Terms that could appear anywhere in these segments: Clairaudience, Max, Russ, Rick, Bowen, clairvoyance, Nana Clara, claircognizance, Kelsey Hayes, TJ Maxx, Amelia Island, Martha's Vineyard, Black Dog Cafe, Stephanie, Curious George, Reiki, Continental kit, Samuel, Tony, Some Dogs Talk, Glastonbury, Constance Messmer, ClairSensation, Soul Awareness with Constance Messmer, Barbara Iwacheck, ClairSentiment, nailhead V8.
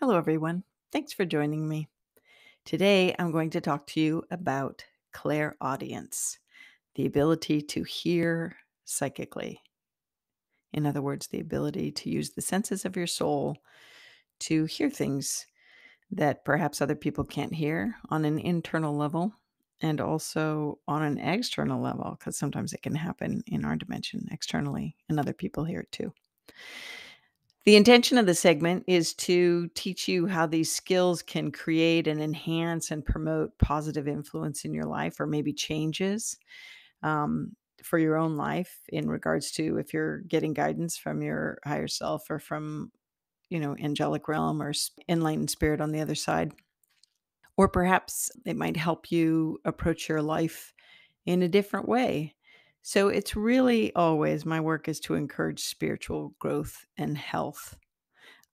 Hello, everyone. Thanks for joining me. Today, I'm going to talk to you about clairaudience, the ability to hear psychically. In other words, the ability to use the senses of your soul to hear things that perhaps other people can't hear on an internal level and also on an external level, because sometimes it can happen in our dimension externally and other people hear it too. The intention of the segment is to teach you how these skills can create and enhance and promote positive influence in your life, or maybe changes for your own life in regards to if you're getting guidance from your higher self or from, angelic realm or enlightened spirit on the other side. Or perhaps it might help you approach your life in a different way. So it's really always my work is to encourage spiritual growth and health.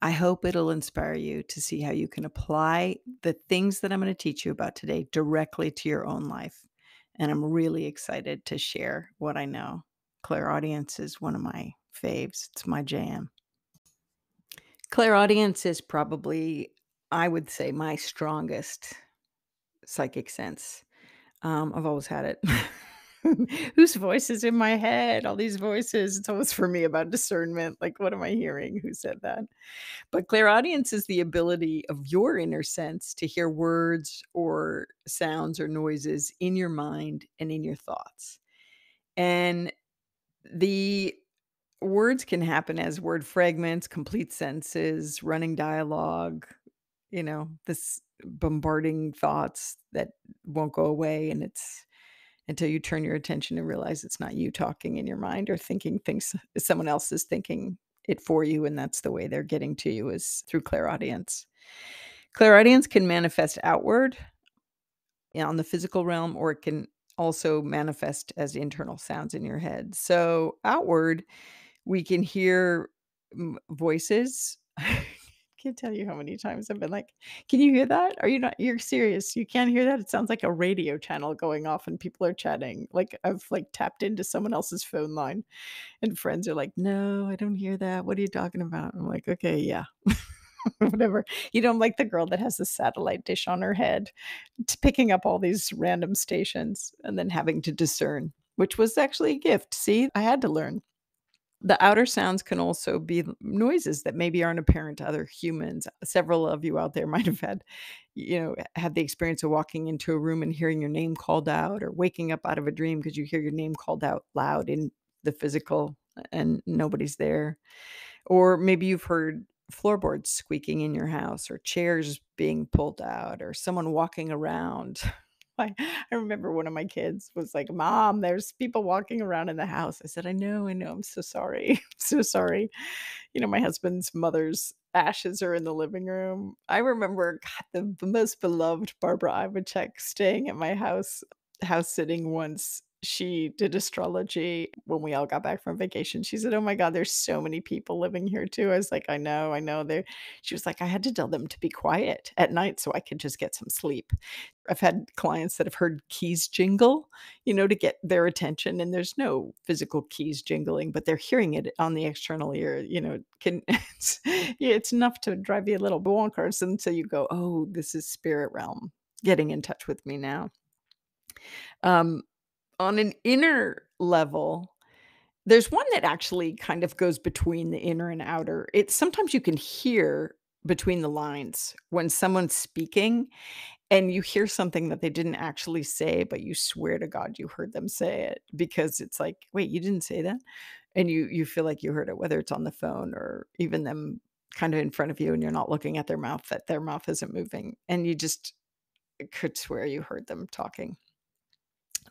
I hope it'll inspire you to see how you can apply the things that I'm going to teach you about today directly to your own life. And I'm really excited to share what I know. Clairaudience is one of my faves. It's my jam. Clairaudience is probably, I would say, my strongest psychic sense. I've always had it. Whose voice is in my head? All these voices. It's almost for me about discernment. Like, what am I hearing? Who said that? But clairaudience is the ability of your inner sense to hear words or sounds or noises in your mind and in your thoughts. And the words can happen as word fragments, complete sentences, running dialogue, this bombarding thoughts that won't go away. And it's until you turn your attention and realize it's not you talking in your mind or thinking things. Someone else is thinking it for you, and that's the way they're getting to you is through clairaudience. Clairaudience can manifest outward on the physical realm, or it can also manifest as internal sounds in your head. So outward, we can hear voices. I can't tell you how many times I've been like, can you hear that? Are you not? You're serious. You can't hear that? It sounds like a radio channel going off and people are chatting. Like I've tapped into someone else's phone line and friends are like, no, I don't hear that. What are you talking about? I'm like, okay, yeah. Whatever. I'm like the girl that has the satellite dish on her head, picking up all these random stations and then having to discern, which was actually a gift. See, I had to learn. The outer sounds can also be noises that maybe aren't apparent to other humans. Several of you out there might have had the experience of walking into a room and hearing your name called out, or waking up out of a dream because you hear your name called out loud in the physical and nobody's there. Or maybe you've heard floorboards squeaking in your house, or chairs being pulled out, or someone walking around. I remember one of my kids was like, Mom, there's people walking around in the house. I said, I know. I'm so sorry. I'm so sorry. My husband's mother's ashes are in the living room. I remember the most beloved Barbara Iwacheck staying at my house sitting once. She did astrology when we all got back from vacation. She said, oh my God, there's so many people living here too. I was like, I know. She was like, I had to tell them to be quiet at night so I could just get some sleep. I've had clients that have heard keys jingle, to get their attention. And there's no physical keys jingling, but they're hearing it on the external ear, it's enough to drive you a little bonkers. And so you go, oh, this is spirit realm getting in touch with me now. On an inner level, there's one that actually kind of goes between the inner and outer. It's sometimes you can hear between the lines when someone's speaking and you hear something that they didn't actually say, but you swear to God you heard them say it, because it's like, wait, you didn't say that? And you feel like you heard it, whether it's on the phone or even them kind of in front of you and you're not looking at their mouth, that their mouth isn't moving. And you just could swear you heard them talking.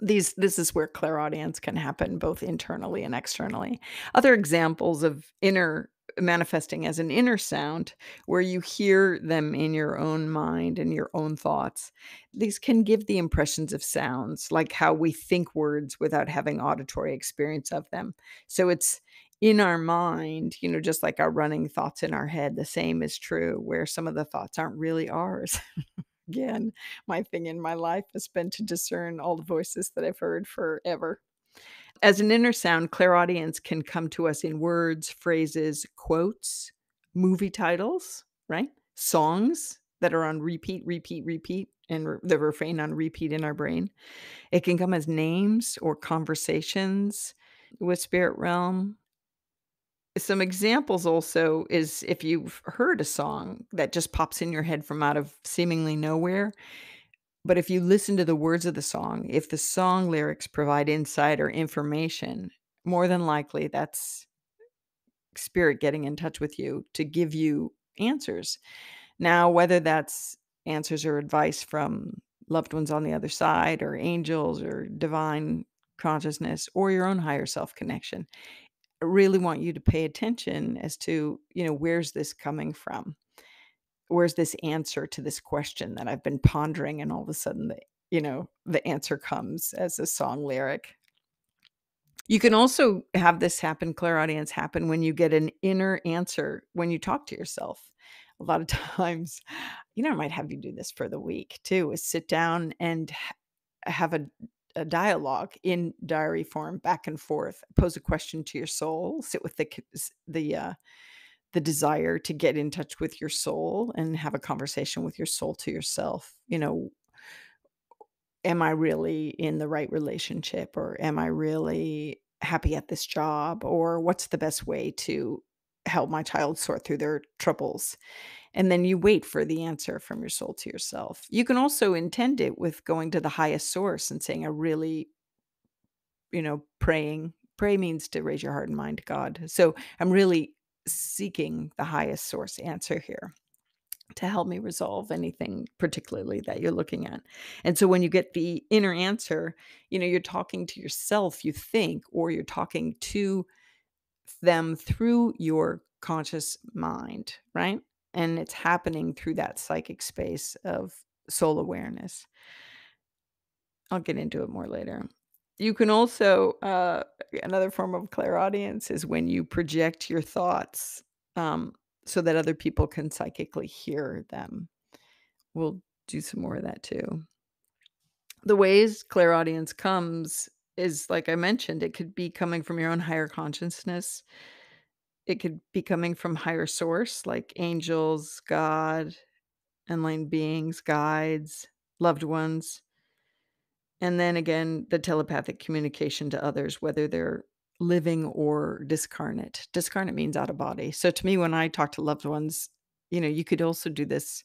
This is where clairaudience can happen, both internally and externally. Other examples of inner manifesting as an inner sound, where you hear them in your own mind and your own thoughts. These can give the impressions of sounds, like how we think words without having auditory experience of them. So it's in our mind, just like our running thoughts in our head, the same is true, where some of the thoughts aren't really ours. Again, my thing in my life has been to discern all the voices that I've heard forever. As an inner sound, clairaudience can come to us in words, phrases, quotes, movie titles, right? Songs that are on repeat, and the refrain on repeat in our brain. It can come as names or conversations with spirit realm. Some examples also is if you've heard a song that just pops in your head from out of seemingly nowhere. But if you listen to the words of the song, if the song lyrics provide insight or information, more than likely that's spirit getting in touch with you to give you answers. Now, whether that's answers or advice from loved ones on the other side or angels or divine consciousness or your own higher self connection, I really want you to pay attention as to, where's this coming from? Where's this answer to this question that I've been pondering? And all of a sudden, the answer comes as a song lyric. You can also have this happen, clairaudience happen, when you get an inner answer when you talk to yourself. A lot of times, I might have you do this for the week too, is sit down and have a dialogue in diary form, back and forth, pose a question to your soul, sit with the desire to get in touch with your soul and have a conversation with your soul to yourself. Am I really in the right relationship, or am I really happy at this job, or what's the best way to help my child sort through their troubles? And then you wait for the answer from your soul to yourself. You can also intend it with going to the highest source and saying, I really, praying. Pray means to raise your heart and mind to God. So I'm really seeking the highest source answer here to help me resolve anything particularly that you're looking at. And so when you get the inner answer, you're talking to yourself, you think, or you're talking to them through your conscious mind, right? And it's happening through that psychic space of soul awareness. I'll get into it more later. You can also, another form of clairaudience is when you project your thoughts so that other people can psychically hear them. We'll do some more of that too. The ways clairaudience comes is, like I mentioned, it could be coming from your own higher consciousness. It could be coming from higher source, like angels, God, enlightened beings, guides, loved ones. And then again, the telepathic communication to others, whether they're living or discarnate. Discarnate means out of body. So to me, when I talk to loved ones, you could also do this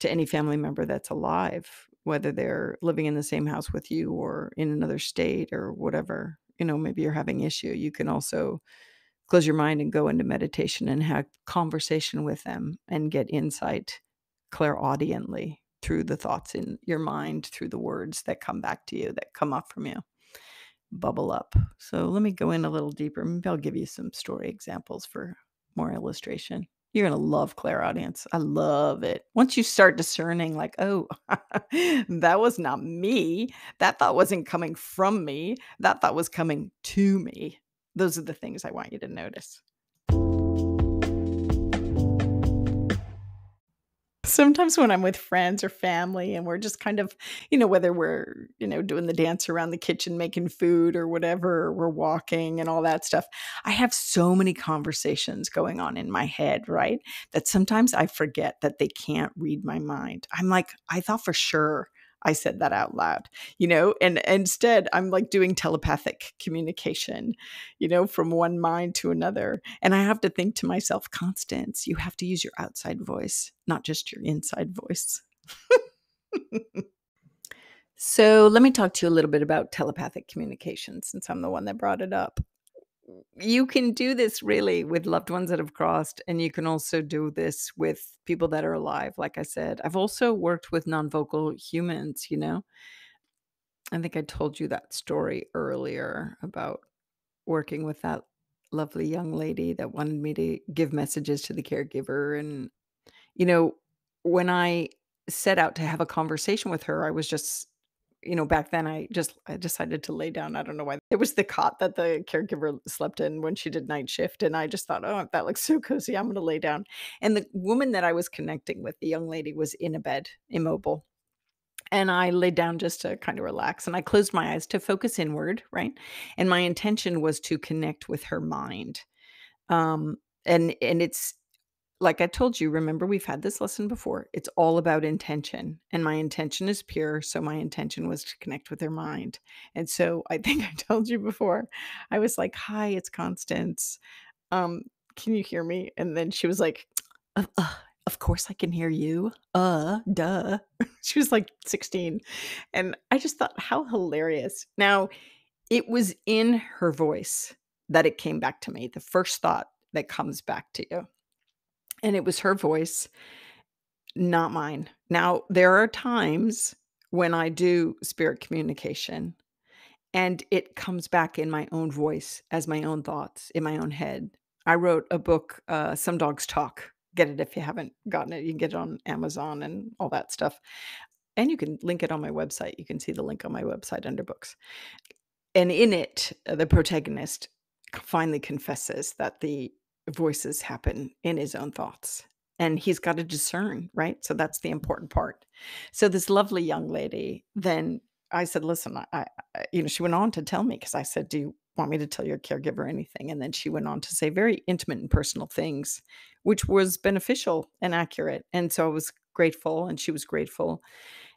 to any family member that's alive, whether they're living in the same house with you or in another state or whatever. Maybe you're having issue. You can also close your mind and go into meditation and have conversation with them and get insight clairaudiently through the thoughts in your mind, through the words that come back to you, that come up from you, bubble up. So let me go in a little deeper. Maybe I'll give you some story examples for more illustration. You're going to love clairaudience. I love it. Once you start discerning, like, oh, that was not me. That thought wasn't coming from me. That thought was coming to me. Those are the things I want you to notice. Sometimes when I'm with friends or family and we're just kind of, whether we're, doing the dance around the kitchen, making food or whatever, or we're walking and all that stuff, I have so many conversations going on in my head, right? That sometimes I forget that they can't read my mind. I'm like, I thought for sure I said that out loud, and instead I'm like doing telepathic communication, from one mind to another. And I have to think to myself, Constance, you have to use your outside voice, not just your inside voice. So let me talk to you a little bit about telepathic communication, since I'm the one that brought it up. You can do this really with loved ones that have crossed, and you can also do this with people that are alive. Like I said, I've also worked with non-vocal humans, I think I told you that story earlier about working with that lovely young lady that wanted me to give messages to the caregiver. And, when I set out to have a conversation with her, I was just, back then I decided to lay down. I don't know why. It was the cot that the caregiver slept in when she did night shift. And I just thought, oh, that looks so cozy. I'm going to lay down. And the woman that I was connecting with, the young lady, was in a bed, immobile. And I laid down just to kind of relax, and I closed my eyes to focus inward, right? And my intention was to connect with her mind. And it's like I told you, remember, we've had this lesson before. It's all about intention, and my intention is pure. So my intention was to connect with her mind. And so I think I told you before, I was like, hi, it's Constance. Can you hear me? And then she was like, of course I can hear you. Duh. She was like 16. And I just thought, how hilarious. Now, it was in her voice that it came back to me. The first thought that comes back to you. And it was her voice, not mine. Now, there are times when I do spirit communication and it comes back in my own voice as my own thoughts in my own head. I wrote a book, Some Dogs Talk. Get it if you haven't gotten it. You can get it on Amazon and all that stuff. And you can link it on my website. You can see the link on my website under books. And in it, the protagonist finally confesses that the voices happen in his own thoughts. And he's got to discern, right? So that's the important part. So this lovely young lady, then I said, listen, I she went on to tell me, because I said, do you want me to tell your caregiver anything? And then she went on to say very intimate and personal things, which was beneficial and accurate. And so I was grateful, and she was grateful.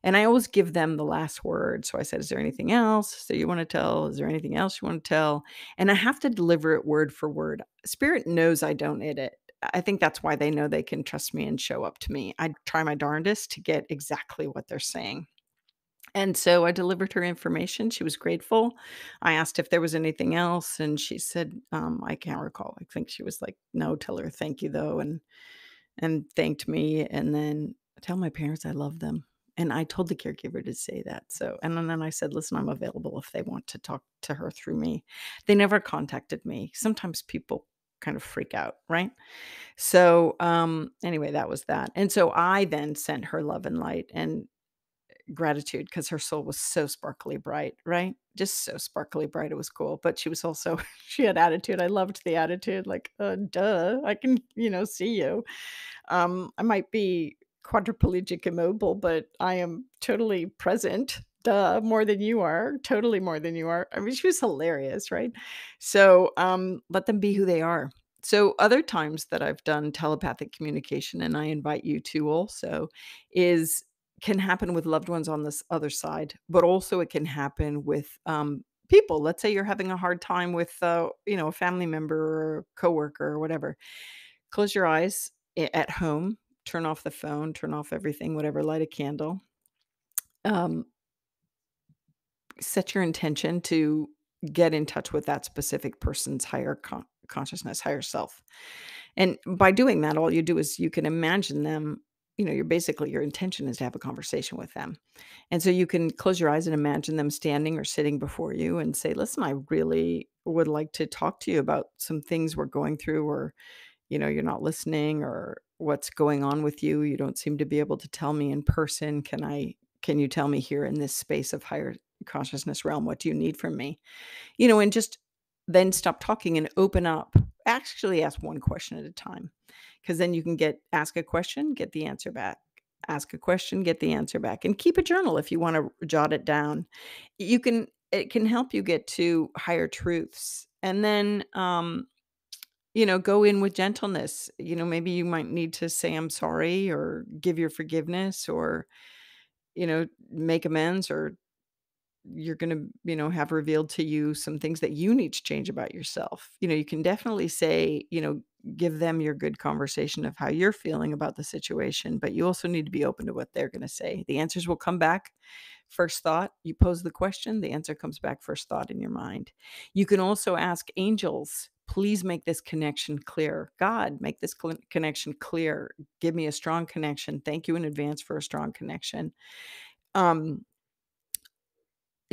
And I always give them the last word. So I said, is there anything else that you want to tell? Is there anything else you want to tell? And I have to deliver it word for word. Spirit knows I don't edit. I think that's why they know they can trust me and show up to me. I try my darndest to get exactly what they're saying. And so I delivered her information. She was grateful. I asked if there was anything else. And she said, I can't recall. I think she was like, no, tell her thank you though. And thanked me. And then tell my parents I love them. And I told the caregiver to say that. So, and then I said, listen, I'm available if they want to talk to her through me. They never contacted me. Sometimes people kind of freak out, right? So anyway, that was that. And so I then sent her love and light and gratitude, because her soul was so sparkly bright, right? Just so sparkly bright. It was cool. But she was also, she had attitude. I loved the attitude, like, duh, I can, see you. I might be quadriplegic immobile, but I am totally present. Duh, more than you are. Totally more than you are. I mean, she was hilarious, right? So let them be who they are. So other times that I've done telepathic communication, and I invite you to also, is can happen with loved ones on this other side, but also it can happen with people. Let's say you're having a hard time with, a family member or a coworker or whatever. Close your eyes at home, turn off the phone, turn off everything, whatever, light a candle. Set your intention to get in touch with that specific person's higher consciousness, higher self. And by doing that, all you do is you can imagine them. You're basically, your intention is to have a conversation with them. And so you can close your eyes and imagine them standing or sitting before you and say, listen, I really would like to talk to you about some things we're going through, or, you're not listening, or what's going on with you. You don't seem to be able to tell me in person. Can you tell me here in this space of higher consciousness realm? What do you need from me? And just then stop talking and open up. Actually ask one question at a time, because then you can ask a question, get the answer back, ask a question, get the answer back, and keep a journal if you want to jot it down. It can help you get to higher truths. And then, go in with gentleness. Maybe you might need to say, I'm sorry, or give your forgiveness, or, make amends, or you're going to, have revealed to you some things that you need to change about yourself. You can definitely say, give them your good conversation of how you're feeling about the situation, but you also need to be open to what they're going to say. The answers will come back first thought. You pose the question, the answer comes back first thought in your mind. You can also ask angels, please make this connection clear. God, make this connection clear. Give me a strong connection. Thank you in advance for a strong connection.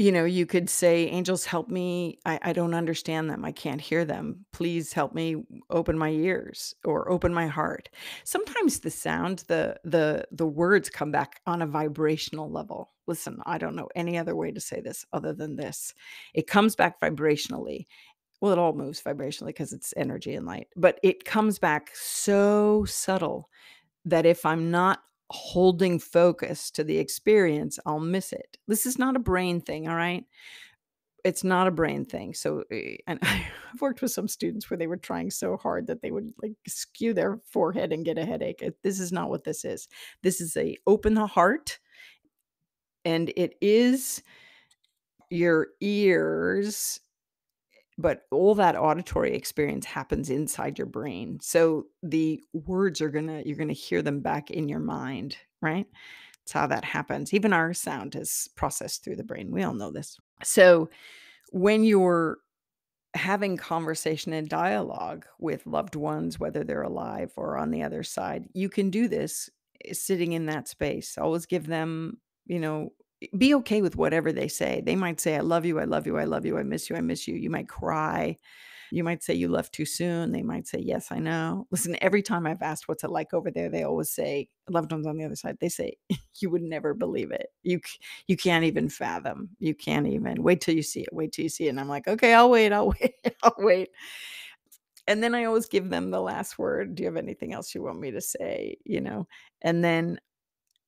You could say, angels, help me. I don't understand them. I can't hear them. Please help me open my ears, or open my heart. Sometimes the sound, the words come back on a vibrational level. Listen, I don't know any other way to say this other than this. It comes back vibrationally. Well, it all moves vibrationally because it's energy and light, but it comes back so subtle that if I'm not holding focus to the experience, I'll miss it. This is not a brain thing, all right? It's not a brain thing. So, and I've worked with some students where they were trying so hard that they would like skew their forehead and get a headache. This is not what this is. This is a open the heart, and it is your ears, but all that auditory experience happens inside your brain. So the words are you're going to hear them back in your mind, right? That's how that happens. Even our sound is processed through the brain. We all know this. So when you're having conversation and dialogue with loved ones, whether they're alive or on the other side, you can do this sitting in that space. Always give them, you know, be okay with whatever they say. They might say, I love you, I love you, I love you, I miss you, I miss you. You might cry. You might say you left too soon. They might say, yes, I know. Listen, every time I've asked what's it like over there, they always say, loved ones on the other side, they say, you would never believe it. You can't even fathom. You can't even. Wait till you see it. Wait till you see it. And I'm like, okay, I'll wait. And then I always give them the last word. Do you have anything else you want me to say? You know, and then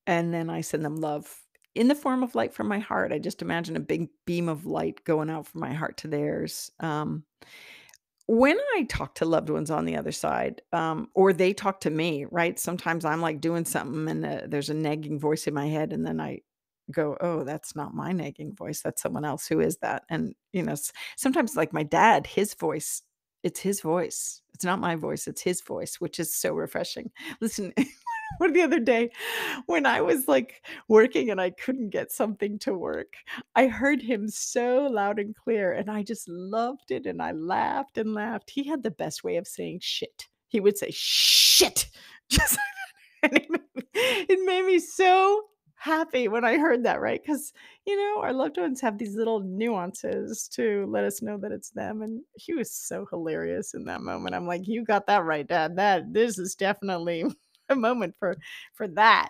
I send them love in the form of light from my heart. I just imagine a big beam of light going out from my heart to theirs. When I talk to loved ones on the other side, or they talk to me, right? Sometimes I'm like doing something and there's a nagging voice in my head. And then I go, oh, that's not my nagging voice. That's someone else. Who is that? And, you know, sometimes like my dad, his voice, it's his voice. It's not my voice. It's his voice, which is so refreshing. Listen, the other day when I was like working and I couldn't get something to work, I heard him so loud and clear and I just loved it. And I laughed and laughed. He had the best way of saying shit. He would say shit. Just and it made me so happy when I heard that, right? Because, you know, our loved ones have these little nuances to let us know that it's them. And he was so hilarious in that moment. I'm like, you got that right, Dad. This is definitely a moment for that.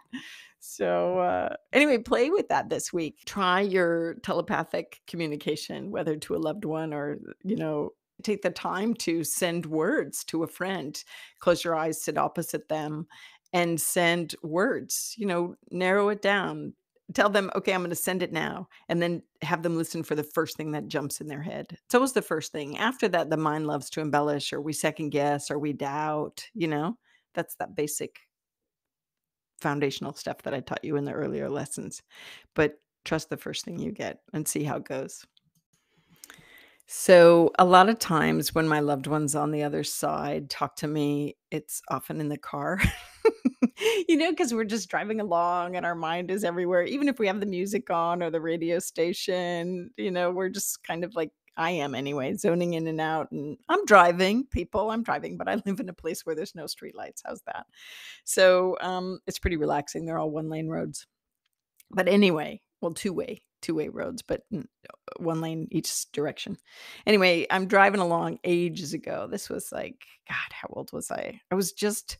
So anyway, play with that this week. Try your telepathic communication, whether to a loved one or, you know, take the time to send words to a friend. Close your eyes, sit opposite them and send words, you know, narrow it down. Tell them, okay, I'm going to send it now. And then have them listen for the first thing that jumps in their head. It's always the first thing. After that, the mind loves to embellish, or we second guess, or we doubt, you know, that's that basic foundational stuff that I taught you in the earlier lessons, but trust the first thing you get and see how it goes. So a lot of times when my loved ones on the other side talk to me, it's often in the car, you know, because we're just driving along and our mind is everywhere. Even if we have the music on or the radio station, you know, we're just kind of like, I am anyway, zoning in and out, and I'm driving, people, I'm driving, but I live in a place where there's no streetlights. How's that? So it's pretty relaxing. They're all one-lane roads. But anyway, well, two-way roads, but one lane each direction. Anyway, I'm driving along ages ago. This was like, God, how old was I? I was just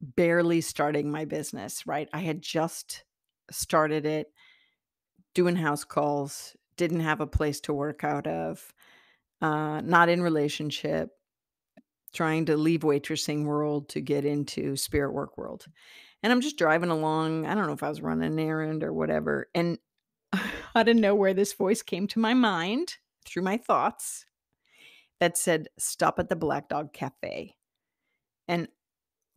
barely starting my business, right? I had just started it, doing house calls, didn't have a place to work out of, not in relationship, trying to leave waitressing world to get into spirit work world. And I'm just driving along. I don't know if I was running an errand or whatever. And I didn't know where this voice came to my mind through my thoughts that said, stop at the Black Dog Cafe. And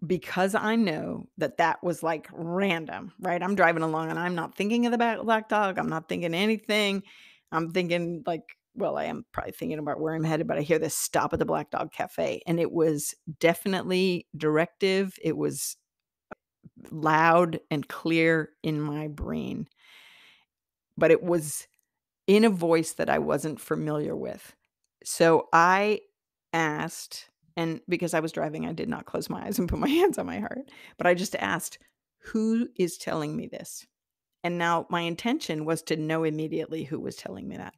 because I know that was like random, right? I'm driving along and I'm not thinking of the Black Dog. I'm not thinking anything. I'm thinking like, well, I am probably thinking about where I'm headed, but I hear this stop at the Black Dog Cafe. And it was definitely directive. It was loud and clear in my brain, but it was in a voice that I wasn't familiar with. So I asked, and because I was driving, I did not close my eyes and put my hands on my heart. But I just asked, who is telling me this? And now my intention was to know immediately who was telling me that.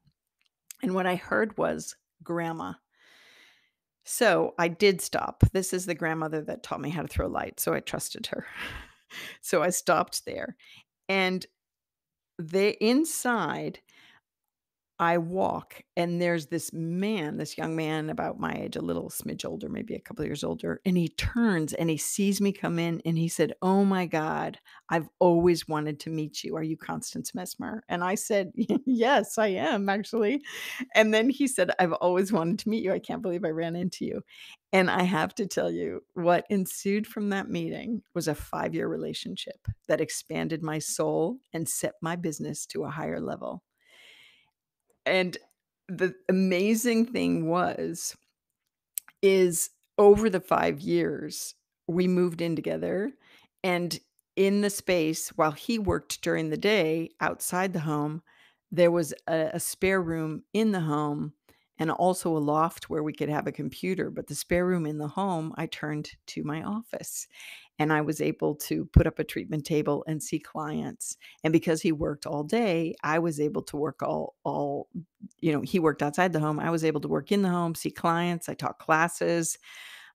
And what I heard was grandma. So I did stop. This is the grandmother that taught me how to throw light. So I trusted her. So I stopped there. And inside, I walk and there's this man, this young man about my age, a little smidge older, maybe a couple of years older. And he turns and he sees me come in and he said, "Oh my God, I've always wanted to meet you. Are you Constance Messmer?" And I said, "Yes, I am actually." And then he said, "I've always wanted to meet you. I can't believe I ran into you." And I have to tell you, what ensued from that meeting was a 5-year relationship that expanded my soul and set my business to a higher level. And the amazing thing was, is over the 5 years, we moved in together, and in the space, while he worked during the day outside the home, there was a spare room in the home and also a loft where we could have a computer. But the spare room in the home, I turned to my office, and I was able to put up a treatment table and see clients. And because he worked all day, I was able to work all, you know, he worked outside the home. I was able to work in the home, see clients. I taught classes.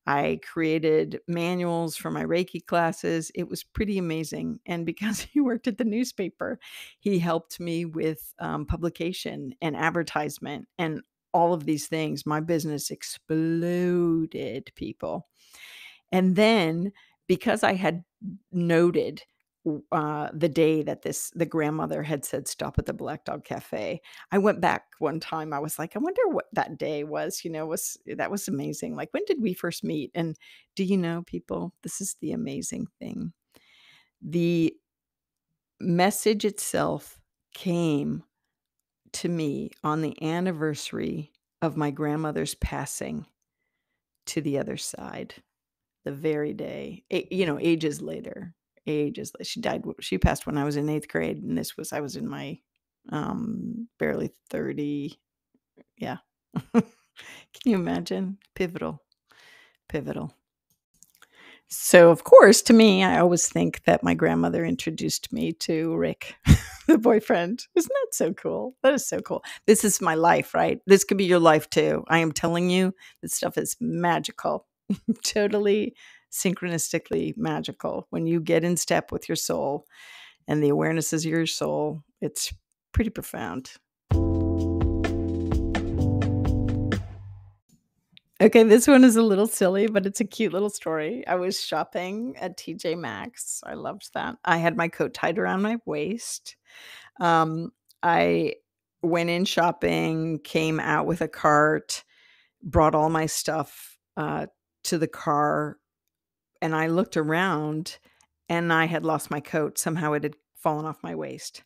I created manuals for my Reiki classes. It was pretty amazing. And because he worked at the newspaper, he helped me with publication and advertisement and all of these things. My business exploded, people. And then because I had noted the day that the grandmother had said, "Stop at the Black Dog Cafe," I went back one time. I was like, I wonder what that day was, you know, that was amazing. Like, when did we first meet? And do you know, people, this is the amazing thing. The message itself came to me on the anniversary of my grandmother's passing to the other side, the very day, you know, ages later. She passed when I was in 8th grade, and this was, I was in my barely 30. Yeah. Can you imagine? Pivotal. So, of course, to me, I always think that my grandmother introduced me to Rick, the boyfriend. Isn't that so cool? That is so cool. This is my life, right? This could be your life too. I am telling you, this stuff is magical, totally synchronistically magical. When you get in step with your soul and the awareness is your soul, it's pretty profound. Okay, this one is a little silly, but it's a cute little story. I was shopping at TJ Maxx. I loved that. I had my coat tied around my waist. I went in shopping, came out with a cart, brought all my stuff to the car, and I looked around, and I had lost my coat. Somehow it had fallen off my waist.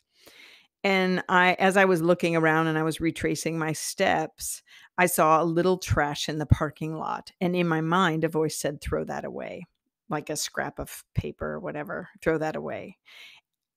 And as I was looking around and I was retracing my steps, I saw a little trash in the parking lot. And in my mind, a voice said, "Throw that away," like a scrap of paper or whatever. Throw that away.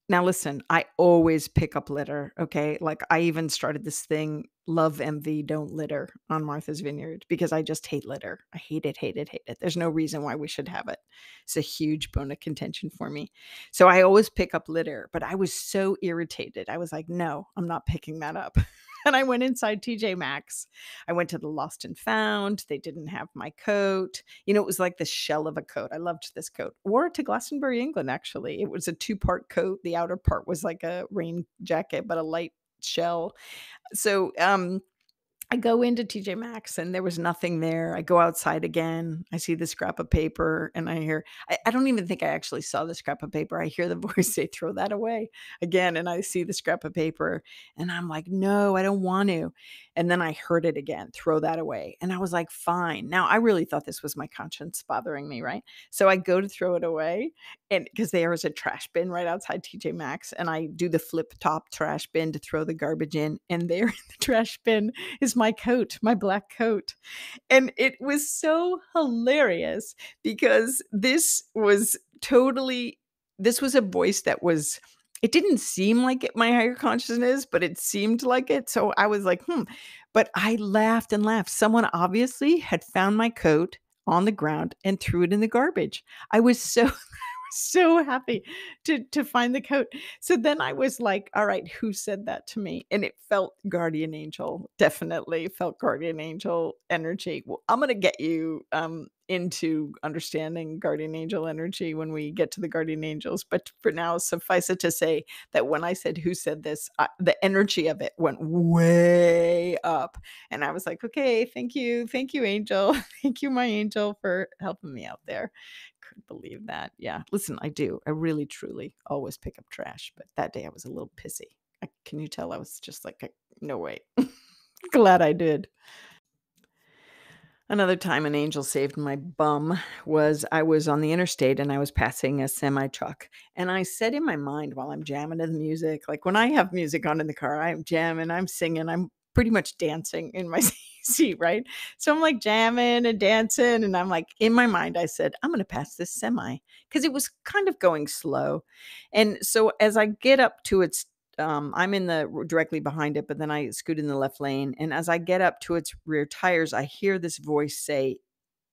Now, listen, I always pick up litter. Okay. Like, I even started this thing, Love MV, Don't Litter, on Martha's Vineyard, because I just hate litter. I hate it. There's no reason why we should have it. It's a huge bone of contention for me. So I always pick up litter, but I was so irritated. I was like, no, I'm not picking that up. And I went inside TJ Maxx. I went to the Lost and Found. They didn't have my coat. You know, it was like the shell of a coat. I loved this coat. Wore it to Glastonbury, England, actually. It was a 2-part coat. The outer part was like a rain jacket, but a light shell. So I go into TJ Maxx and there was nothing there. I go outside again. I see the scrap of paper and I hear, I don't even think I actually saw the scrap of paper. I hear the voice say, "Throw that away" again. And I see the scrap of paper and I'm like, no, I don't want to. And then I heard it again, "Throw that away." And I was like, fine. Now, I really thought this was my conscience bothering me, right? So I go to throw it away, and because there was a trash bin right outside TJ Maxx, and I do the flip top trash bin to throw the garbage in. And there in the trash bin is my coat, my black coat. And it was so hilarious because this was a voice that was, it didn't seem like it, my higher consciousness, but it seemed like it. So I was like, But I laughed and laughed. Someone obviously had found my coat on the ground and threw it in the garbage. I was so so happy to find the coat. So then I was like, all right, who said that to me? And it felt guardian angel, definitely felt guardian angel energy. Well, I'm going to get you into understanding guardian angel energy when we get to the guardian angels. But for now, suffice it to say that when I said, who said this, the energy of it went way up. And I was like, okay, thank you, angel. Thank you, my angel, for helping me out there. Couldn't believe that. Yeah. Listen, I do. I really, truly always pick up trash. But that day I was a little pissy. Can you tell? I was just like, no way. Glad I did. Another time an angel saved my bum was I was on the interstate and I was passing a semi-truck. And I said in my mind while I'm jamming to the music, like when I have music on in the car, I'm jamming, I'm singing, I'm pretty much dancing in my seat, right? So I'm like jamming and dancing. And I'm like, in my mind, I said, I'm going to pass this semi because it was kind of going slow. And so as I get up to its I'm in the directly behind it, but then I scoot in the left lane. And as I get up to its rear tires, I hear this voice say,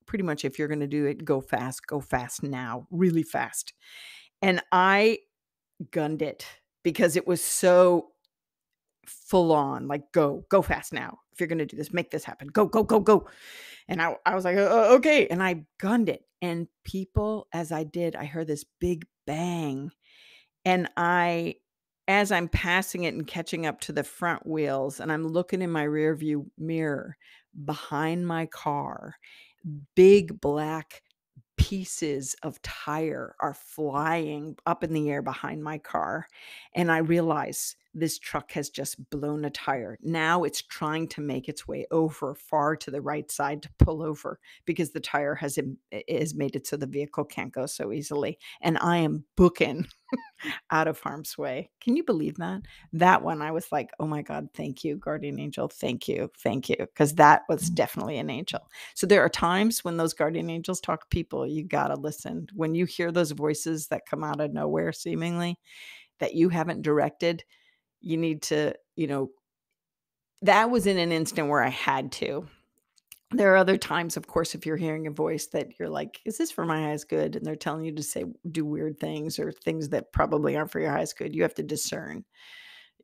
pretty much, if you're going to do it, go fast now, really fast. And I gunned it because it was so full on, like, go fast now. If you're going to do this, make this happen. Go. And I was like, oh, okay. And I gunned it. And people, as I did, I heard this big bang. And as I'm passing it and catching up to the front wheels and I'm looking in my rear view mirror behind my car, big black pieces of tire are flying up in the air behind my car. And I realize this truck has just blown a tire. Now it's trying to make its way over far to the right side to pull over because the tire has made it so the vehicle can't go so easily. And I am booking out of harm's way. Can you believe that? That one, I was like, oh my God, thank you, guardian angel. Thank you. Because that was definitely an angel. So there are times when those guardian angels talk to people, you got to listen. When you hear those voices that come out of nowhere, seemingly, that you haven't directed, you need to, that was in an instant where I had to. There are other times, of course, if you're hearing a voice that you're like, is this for my highest good? And they're telling you to say, do weird things or things that probably aren't for your highest good. You have to discern.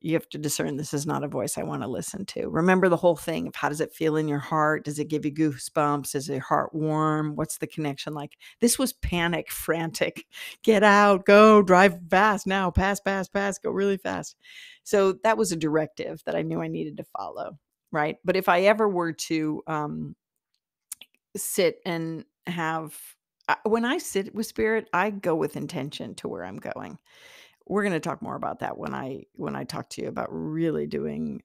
This is not a voice I want to listen to. Remember the whole thing of how does it feel in your heart? Does it give you goosebumps? Is your heart warm? What's the connection like? This was panic, frantic. Get out, go, drive fast now, pass, go really fast. So that was a directive that I knew I needed to follow. Right. But if I ever were to sit and when I sit with spirit, I go with intention to where I'm going. We're going to talk more about that when I talk to you about really doing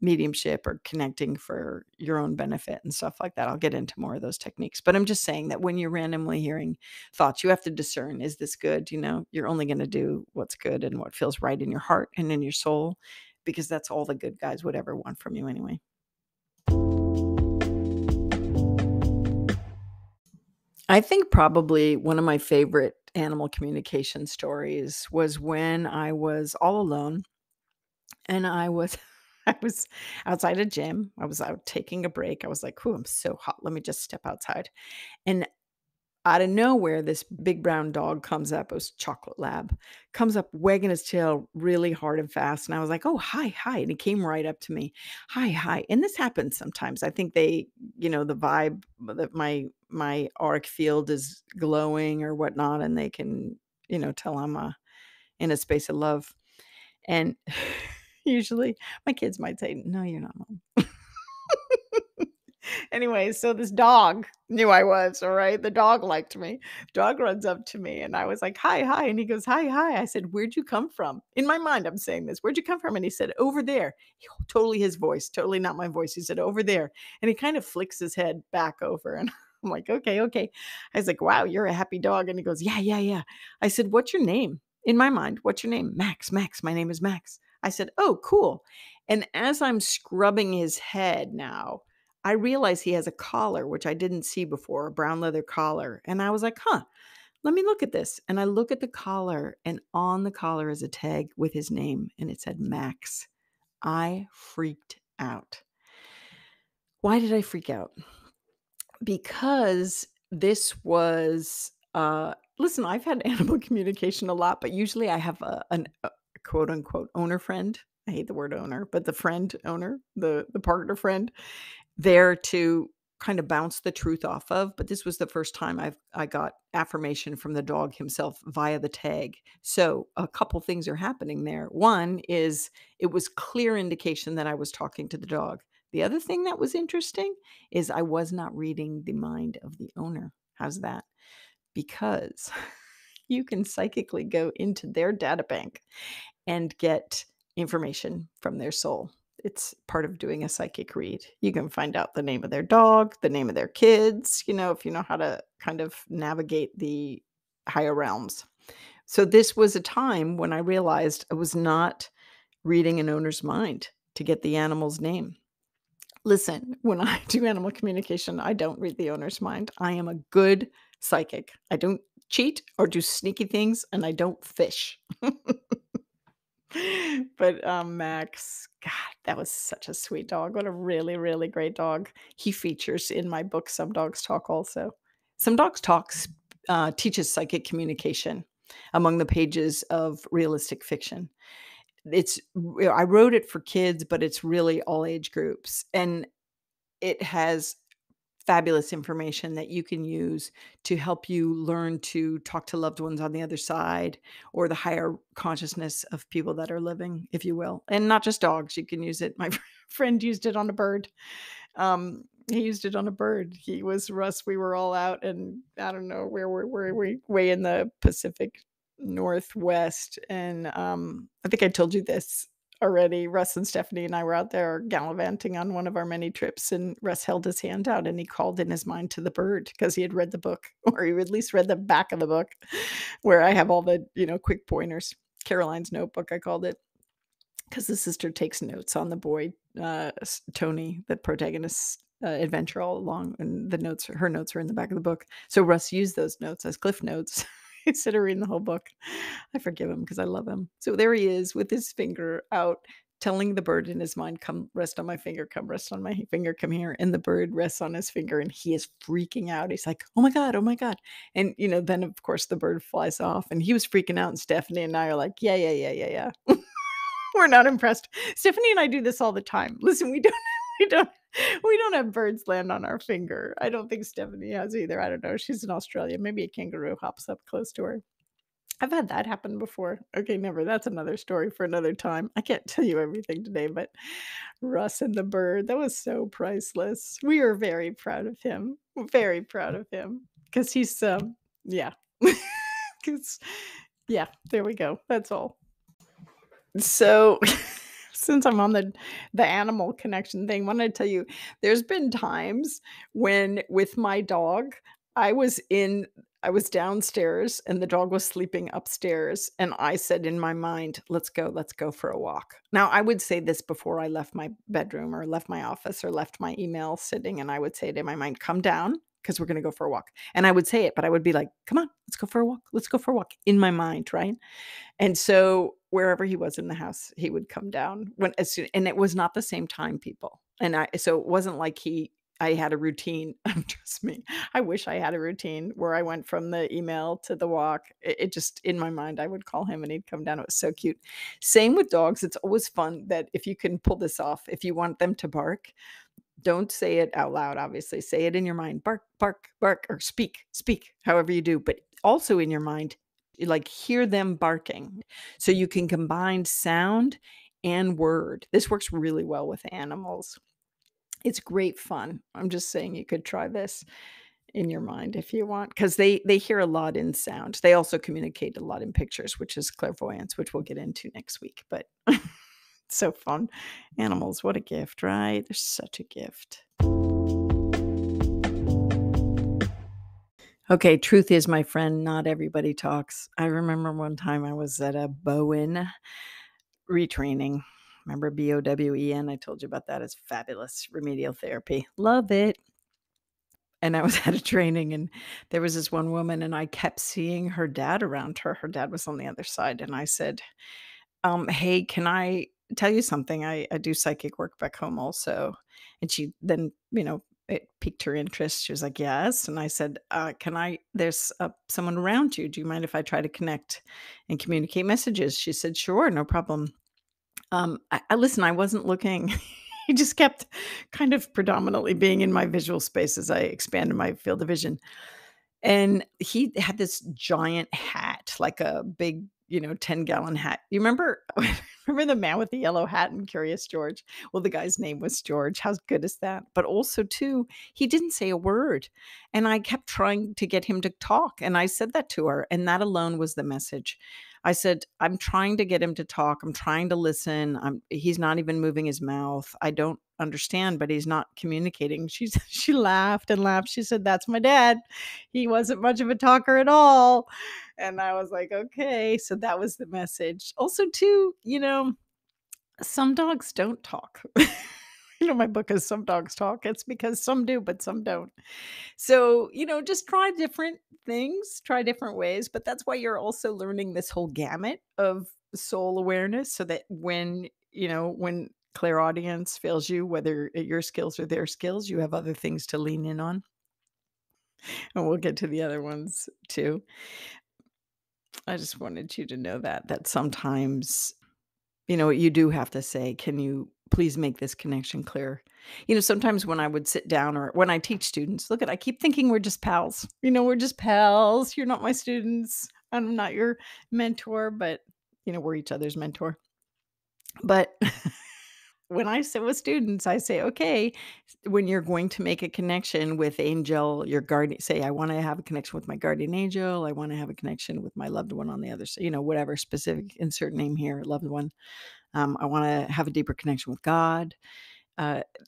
mediumship or connecting for your own benefit and stuff like that. I'll get into more of those techniques, but I'm just saying that when you're randomly hearing thoughts, you have to discern, is this good? You're only going to do what's good and what feels right in your heart and in your soul, because that's all the good guys would ever want from you anyway. I think probably one of my favorite animal communication stories was when I was all alone and I was outside a gym. I was out taking a break. I was like, I'm so hot. Let me just step outside. And out of nowhere, this big brown dog comes up. It was Chocolate Lab. Comes up wagging his tail really hard and fast. And I was like, oh, hi. And he came right up to me. Hi. And this happens sometimes. I think they, the vibe that my auric field is glowing or whatnot. And they can, tell I'm in a space of love. And usually my kids might say, no, you're not mom. Anyway, so this dog knew I was, all right? The dog liked me. Dog runs up to me and I was like, hi. And he goes, hi. I said, where'd you come from? In my mind, I'm saying this. Where'd you come from? And he said, over there. Totally his voice, totally not my voice. He said, over there. And he kind of flicks his head back over. And I'm like, okay. I was like, wow, you're a happy dog. And he goes, yeah. I said, what's your name? In my mind, what's your name? Max. My name is Max. I said, oh, cool. And as I'm scrubbing his head now, I realized he has a collar, which I didn't see before, a brown leather collar. And I was like, let me look at this. And I look at the collar, and on the collar is a tag with his name. And it said Max. I freaked out. Why did I freak out? Because this was listen, I've had animal communication a lot, but usually I have a quote unquote owner friend. I hate the word owner, but the friend owner, the partner friend there to kind of bounce the truth off of. But this was the first time I got affirmation from the dog himself via the tag. So a couple things are happening there. One is it was clear indication that I was talking to the dog. The other thing that was interesting is I was not reading the mind of the owner. How's that? Because you can psychically go into their data bank and get information from their soul. It's part of doing a psychic read. You can find out the name of their dog, the name of their kids, you know, if you know how to kind of navigate the higher realms. So this was a time when I realized I was not reading an owner's mind to get the animal's name. Listen, when I do animal communication, I don't read the owner's mind. I am a good psychic. I don't cheat or do sneaky things, and I don't fish. But Max, God, that was such a sweet dog. What a really, really great dog. He features in my book, Some Dogs Talk also. Some Dogs Talk teaches psychic communication among the pages of realistic fiction. I wrote it for kids, but it's really all age groups. And it has fabulous information that you can use to help you learn to talk to loved ones on the other side, or the higher consciousness of people that are living, if you will. And not just dogs. You can use it. My friend used it on a bird. He used it on a bird. He was Russ. We were all out, and I don't know where we were way in the Pacific Northwest. And I think I told you this already. Russ and Stephanie and I were out there gallivanting on one of our many trips, and Russ held his hand out and he called in his mind to the bird because he had read the book, or he at least read the back of the book where I have all the, you know, quick pointers. Caroline's Notebook, I called it, because the sister takes notes on the boy, Tony, the protagonist's adventure all along, and her notes are in the back of the book. So Russ used those notes as cliff notes. Instead of reading the whole book. I forgive him because I love him. So there he is with his finger out, telling the bird in his mind, come rest on my finger, come rest on my finger, come here. And the bird rests on his finger and he is freaking out. He's like, oh my God, oh my God. And, you know, then of course the bird flies off and he was freaking out. And Stephanie and I are like, yeah. We're not impressed. Stephanie and I do this all the time. Listen, we don't have birds land on our finger. I don't think Stephanie has either. I don't know. She's in Australia. Maybe a kangaroo hops up close to her. I've had that happen before. Okay, never. That's another story for another time. I can't tell you everything today, but Russ and the bird, that was so priceless. We are very proud of him. Very proud of him. Because he's, yeah. Because, yeah, there we go. That's all. So... Since I'm on the animal connection thing, I want to tell you, there's been times when with my dog, I was downstairs and the dog was sleeping upstairs. And I said in my mind, let's go for a walk. Now, I would say this before I left my bedroom or left my office or left my email sitting. And I would say it in my mind, come down, because we're going to go for a walk. And I would say it, but I would be like, come on, let's go for a walk. Let's go for a walk in my mind, right? And so wherever he was in the house, he would come down and it was not the same time, people. And so it wasn't like I had a routine. Trust me. I wish I had a routine where I went from the email to the walk. It just, in my mind, I would call him and he'd come down. It was so cute. Same with dogs. It's always fun that if you can pull this off, if you want them to bark, don't say it out loud, obviously. Say it in your mind. Bark, bark, bark, or speak, speak, however you do. But also in your mind, like hear them barking. So you can combine sound and word. This works really well with animals. It's great fun. I'm just saying you could try this in your mind if you want, because they hear a lot in sound. They also communicate a lot in pictures, which is clairvoyance, which we'll get into next week. But... So fun. Animals, what a gift, right? They're such a gift. Okay, truth is, my friend, not everybody talks. I remember one time I was at a Bowen retraining. Remember Bowen? I told you about that. It's fabulous remedial therapy. Love it. And I was at a training and there was this one woman and I kept seeing her dad around her. Her dad was on the other side. And I said, hey, can I tell you something? I do psychic work back home also. And she then, you know, it piqued her interest. She was like, yes. And I said, there's someone around you. Do you mind if I try to connect and communicate messages? She said, sure, no problem. Listen, I wasn't looking. He just kept kind of predominantly being in my visual space as I expanded my field of vision. And he had this giant hat, like a big, 10-gallon hat. You remember the man with the yellow hat in Curious George? Well, the guy's name was George. How good is that? But also, too, he didn't say a word. And I kept trying to get him to talk. And I said that to her. And that alone was the message. I said, I'm trying to get him to talk. I'm trying to listen. He's not even moving his mouth. I don't understand, but he's not communicating. She laughed and laughed. She said, that's my dad. He wasn't much of a talker at all. And I was like, okay. So that was the message. Also, too, some dogs don't talk. My book is Some Dogs Talk. It's because some do, but some don't. So, just try different things, try different ways. But that's why you're also learning this whole gamut of soul awareness, so that when clairaudience fails you, whether your skills or their skills, you have other things to lean in on. And we'll get to the other ones too. I just wanted you to know that sometimes, you do have to say, can you please make this connection clear? Sometimes when I would sit down or when I teach students, I keep thinking we're just pals. We're just pals. You're not my students. I'm not your mentor, but, we're each other's mentor. But when I sit with students, I say, okay, when you're going to make a connection with angel, your guardian, say, I want to have a connection with my guardian angel. I want to have a connection with my loved one on the other side, whatever specific, insert name here, loved one. I want to have a deeper connection with God.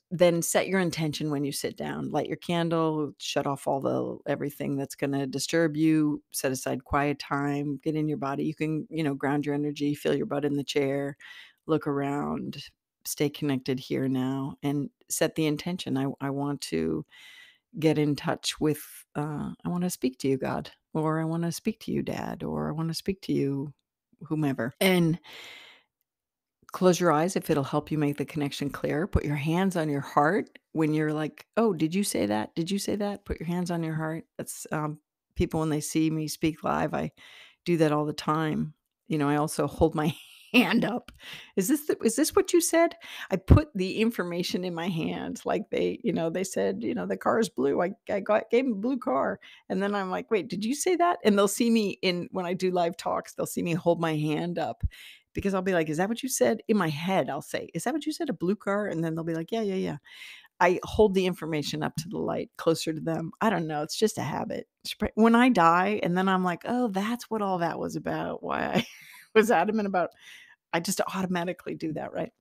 Then set your intention when you sit down, light your candle, shut off everything that's going to disturb you, set aside quiet time, get in your body. You can, ground your energy, feel your butt in the chair, look around, stay connected here now, and set the intention. I want to get in touch with, I want to speak to you, God, or I want to speak to you, Dad, or I want to speak to you, whomever. And close your eyes if it'll help you make the connection clear. Put your hands on your heart when you're like, oh, did you say that? Did you say that? Put your hands on your heart. That's people, when they see me speak live, I do that all the time. I also hold my hand up. Is this what you said? I put the information in my hand. Like they said, the car is blue. I gave them a blue car. And then I'm like, wait, did you say that? And they'll see me when I do live talks, they'll see me hold my hand up. Because I'll be like, is that what you said? In my head, I'll say, is that what you said? A blue car? And then they'll be like, yeah, yeah, yeah. I hold the information up to the light, closer to them. I don't know. It's just a habit. When I die, and then I'm like, oh, that's what all that was about. Why I was adamant about, I just automatically do that, right?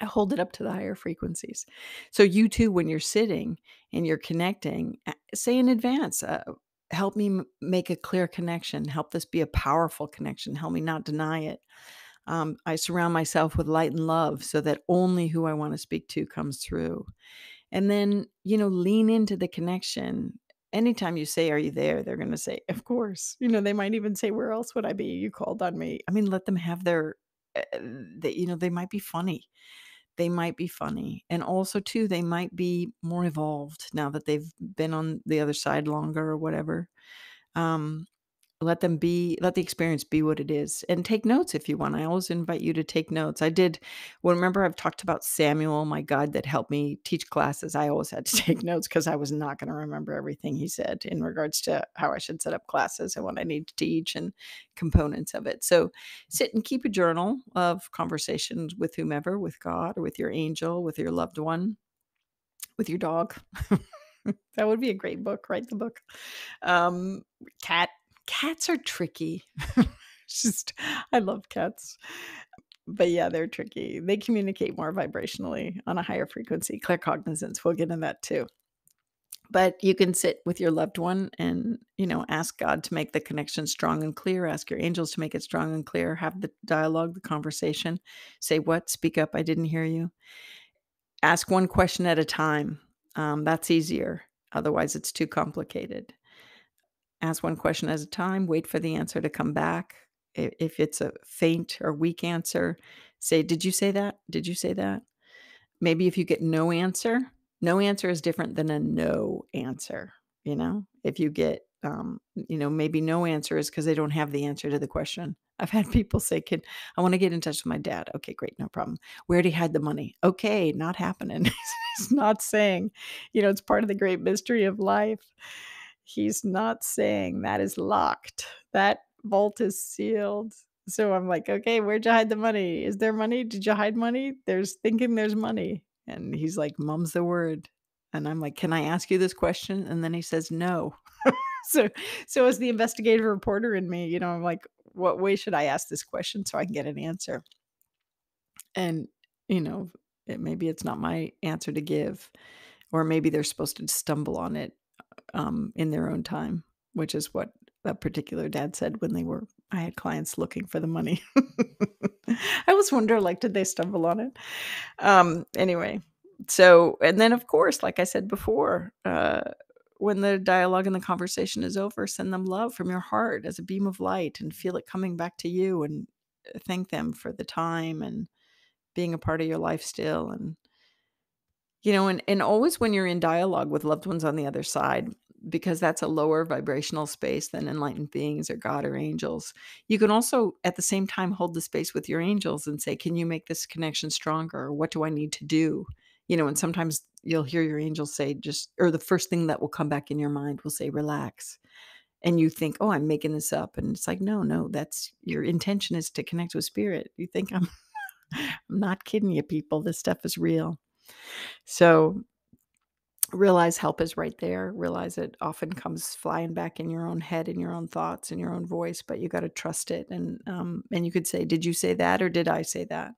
I hold it up to the higher frequencies. So you too, when you're sitting and you're connecting, say in advance, help me make a clear connection. Help this be a powerful connection. Help me not deny it. I surround myself with light and love so that only who I want to speak to comes through. And then, lean into the connection. Anytime you say, are you there? They're going to say, of course. They might even say, where else would I be? You called on me. I mean, let them have their, they might be funny. They might be funny. And also too, they might be more evolved now that they've been on the other side longer or whatever. Let the experience be what it is, and take notes if you want. I always invite you to take notes. Remember I've talked about Samuel, my guide that helped me teach classes. I always had to take notes because I was not going to remember everything he said in regards to how I should set up classes and what I need to teach and components of it. So sit and keep a journal of conversations with whomever, with God or with your angel, with your loved one, with your dog. That would be a great book. Write the book. Cat. Cats are tricky. I love cats. But yeah, they're tricky. They communicate more vibrationally on a higher frequency. Claircognizance, we'll get into that too. But you can sit with your loved one and, ask God to make the connection strong and clear. Ask your angels to make it strong and clear. Have the dialogue, the conversation. Say what? Speak up. I didn't hear you. Ask one question at a time. That's easier. Otherwise, it's too complicated. Ask one question at a time, wait for the answer to come back. If it's a faint or weak answer, say, did you say that? Did you say that? Maybe if you get no answer, no answer is different than a no answer. You know, if you get, you know, maybe no answer is because they don't have the answer to the question. I've had people say, I want to get in touch with my dad. Okay, great. No problem. We already had the money. Okay. Not happening. He's not saying, you know, it's part of the great mystery of life. He's not saying that is locked. That vault is sealed. So I'm like, okay, where'd you hide the money? Is there money? Did you hide money? There's thinking there's money. And he's like, mum's the word. And I'm like, can I ask you this question? And then he says, no. So as the investigative reporter in me, you know, I'm like, what way should I ask this question so I can get an answer? And, you know, maybe it's not my answer to give, or maybe they're supposed to stumble on it in their own time, which is what that particular dad said when they were, I had clients looking for the money. I always wonder, like, did they stumble on it? Anyway, so, and then of course, like I said before, when the dialogue and the conversation is over, send them love from your heart as a beam of light and feel it coming back to you, and thank them for the time and being a part of your life still. And, you know, and always when you're in dialogue with loved ones on the other side, because that's a lower vibrational space than enlightened beings or God or angels. You can also at the same time hold the space with your angels and say, can you make this connection stronger? What do I need to do? You know, and sometimes you'll hear your angel say just, or the first thing that will come back in your mind will say, relax. And you think, oh, I'm making this up. And it's like, no, that's your intention is to connect with spirit. You think I'm not kidding you people. This stuff is real. So realize help is right there. Realize it often comes flying back in your own head, in your own thoughts, in your own voice, but you got to trust it. And you could say, did you say that? Or did I say that?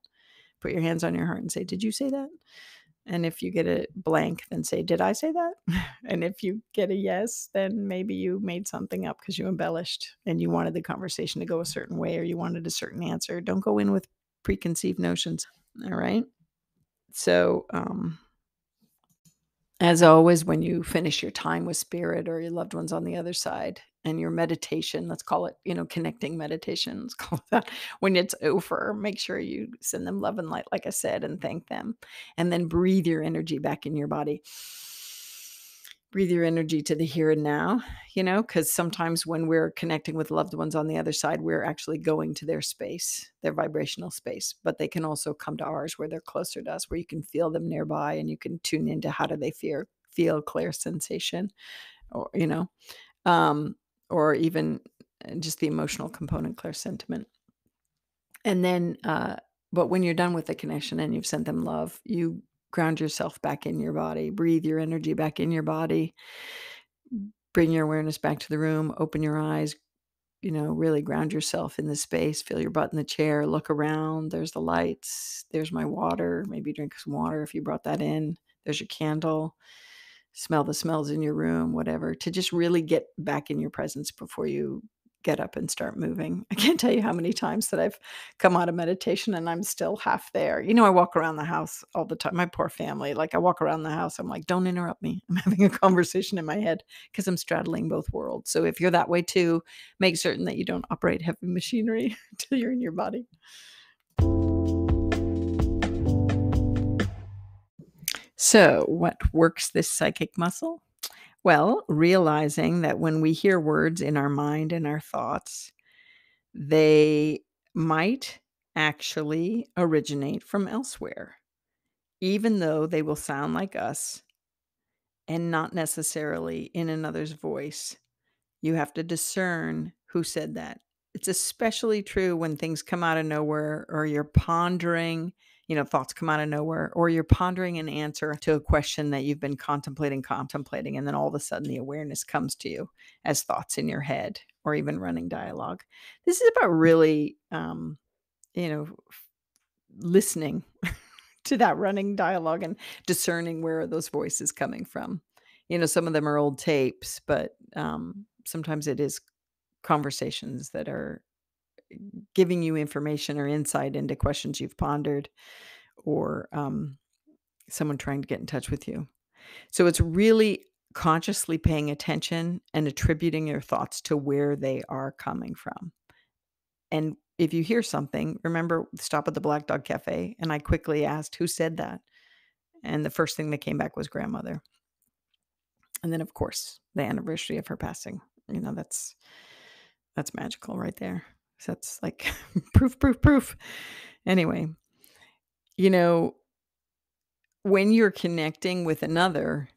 Put your hands on your heart and say, did you say that? And if you get a blank, then say, did I say that? And if you get a yes, then maybe you made something up because you embellished and you wanted the conversation to go a certain way, or you wanted a certain answer. Don't go in with preconceived notions. All right. So, as always, when you finish your time with spirit or your loved ones on the other side and your meditation, let's call it, you know, connecting meditation, let's call it that. When it's over, make sure you send them love and light, like I said, and thank them. And then breathe your energy back in your body. Breathe your energy to the here and now, you know, because sometimes when we're connecting with loved ones on the other side, we're actually going to their space, their vibrational space, but they can also come to ours where they're closer to us, where you can feel them nearby and you can tune into how do they feel ClairSensation, or, you know, or even just the emotional component, ClairSentiment. And then, but when you're done with the connection and you've sent them love, you ground yourself back in your body, breathe your energy back in your body, bring your awareness back to the room, open your eyes, you know, really ground yourself in the space, feel your butt in the chair, look around, there's the lights, there's my water, maybe drink some water if you brought that in, there's your candle, smell the smells in your room, whatever, to just really get back in your presence before you get up and start moving. I can't tell you how many times that I've come out of meditation and I'm still half there. You know, I walk around the house all the time. My poor family, like I walk around the house. I'm like, don't interrupt me. I'm having a conversation in my head because I'm straddling both worlds. So if you're that way too, make certain that you don't operate heavy machinery until you're in your body. So what works this psychic muscle? Well, realizing that when we hear words in our mind and our thoughts, they might actually originate from elsewhere, even though they will sound like us and not necessarily in another's voice. You have to discern who said that. It's especially true when things come out of nowhere, or you're pondering, you know, thoughts come out of nowhere, or you're pondering an answer to a question that you've been contemplating. And then all of a sudden the awareness comes to you as thoughts in your head, or even running dialogue. This is about really, you know, listening to that running dialogue and discerning where are those voices coming from. You know, some of them are old tapes, but sometimes it is conversations that are giving you information or insight into questions you've pondered, or someone trying to get in touch with you. So it's really consciously paying attention and attributing your thoughts to where they are coming from. And if you hear something, remember, stop at the Black Dog Cafe. And I quickly asked, who said that? And the first thing that came back was grandmother. And then, of course, the anniversary of her passing. You know, that's magical right there. So that's like proof. Anyway, you know, when you're connecting with another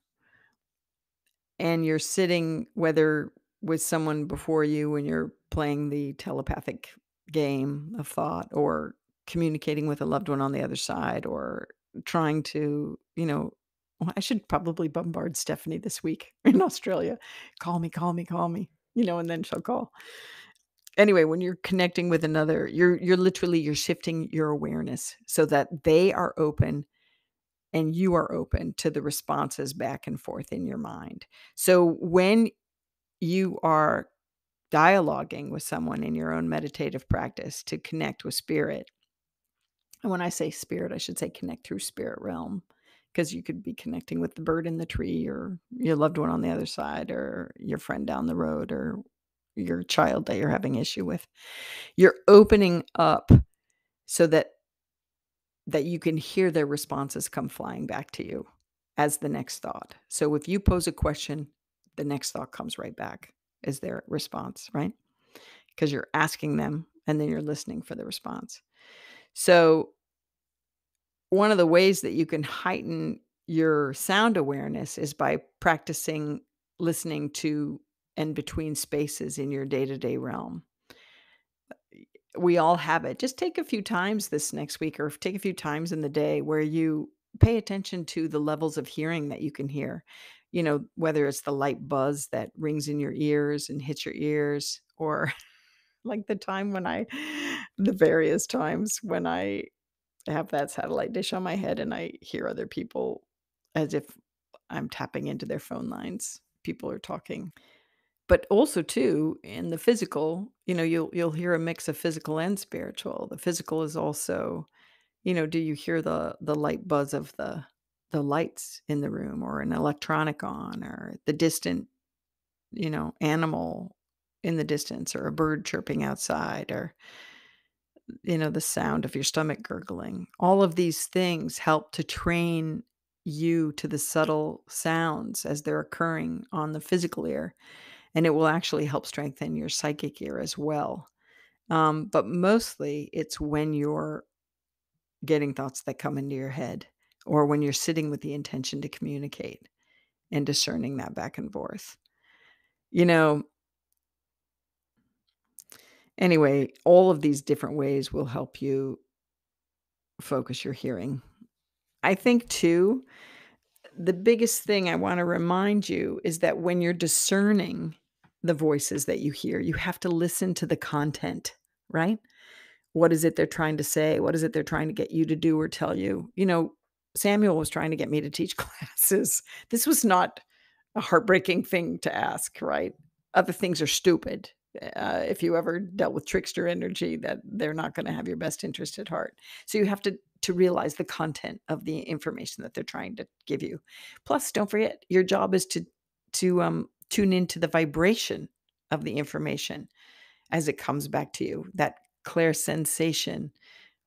and you're sitting, whether with someone before you when you're playing the telepathic game of thought, or communicating with a loved one on the other side, or trying to, you know, well, I should probably bombard Stephanie this week in Australia. Call me, you know, and then she'll call. Anyway, when you're connecting with another, you're literally shifting your awareness so that they are open and you are open to the responses back and forth in your mind. So when you are dialoguing with someone in your own meditative practice to connect with spirit, and when I say spirit, I should say connect through spirit realm, because you could be connecting with the bird in the tree, or your loved one on the other side, or your friend down the road, or your child that you're having issue with. You're opening up so that you can hear their responses come flying back to you as the next thought. So if you pose a question, the next thought comes right back as their response, right? Because you're asking them and then you're listening for the response. So one of the ways that you can heighten your sound awareness is by practicing listening to and between spaces in your day-to-day realm. We all have it. Just take a few times this next week, or take a few times in the day where you pay attention to the levels of hearing that you can hear. You know, whether it's the light buzz that rings in your ears and hits your ears, or like the various times when I have that satellite dish on my head and I hear other people as if I'm tapping into their phone lines. People are talking. But also too, in the physical, you know, you'll hear a mix of physical and spiritual. The physical is also, you know, do you hear the light buzz of the lights in the room, or an electronic on, or the distant, you know, animal in the distance, or a bird chirping outside, or, you know, the sound of your stomach gurgling. All of these things help to train you to the subtle sounds as they're occurring on the physical ear. And it will actually help strengthen your psychic ear as well. But mostly it's when you're getting thoughts that come into your head, or when you're sitting with the intention to communicate and discerning that back and forth. You know, anyway, all of these different ways will help you focus your hearing. I think too, the biggest thing I want to remind you is that when you're discerning the voices that you hear, you have to listen to the content, right? What is it they're trying to say? What is it they're trying to get you to do or tell you? You know, Samuel was trying to get me to teach classes. This was not a heartbreaking thing to ask, right? Other things are stupid. If you ever dealt with trickster energy, that they're not going to have your best interest at heart. So you have to realize the content of the information that they're trying to give you. Plus, don't forget, your job is to tune into the vibration of the information as it comes back to you. That ClairSensation